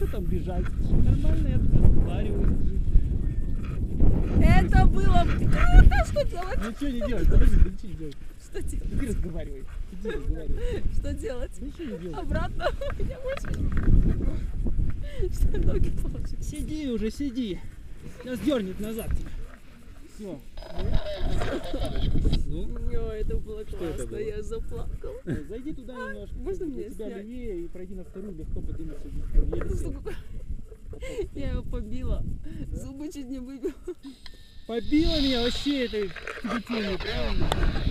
что там бежать? Нормально, я тут разговариваю. Это было круто, что делать? Ничего не делать, подожди, ничего не делать. Что делать? Ты разговаривай. Что делать? Ничего не делать. Обратно. У меня очень... Что, ноги положить? Сиди уже, сиди. Нас дернет назад. Все. Ну, это было классно, я заплакала. Зайди туда немножко. Можно мне снять? Левее и пройди на вторую, легко поднимешься. Я его побила. Зубы чуть не выбила. Побила меня вообще этой детиной, правильно?